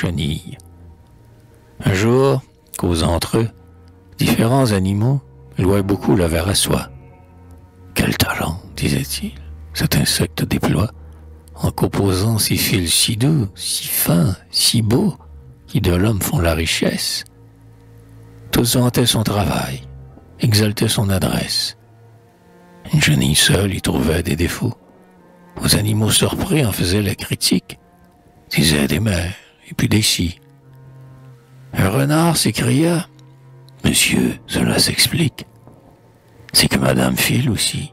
chenille. Un jour, causant entre eux, différents animaux louaient beaucoup le ver à soie. « Quel talent » disait-il, « cet insecte déploie, en composant ces fils si doux, si fins, si beaux, qui de l'homme font la richesse. » Tous vantaient son travail, exaltaient son adresse. Une chenille seule y trouvait des défauts. Aux animaux surpris en faisaient la critique, disaient des mères et puis des si. Un renard s'écria « Monsieur, cela s'explique. C'est que Madame file aussi.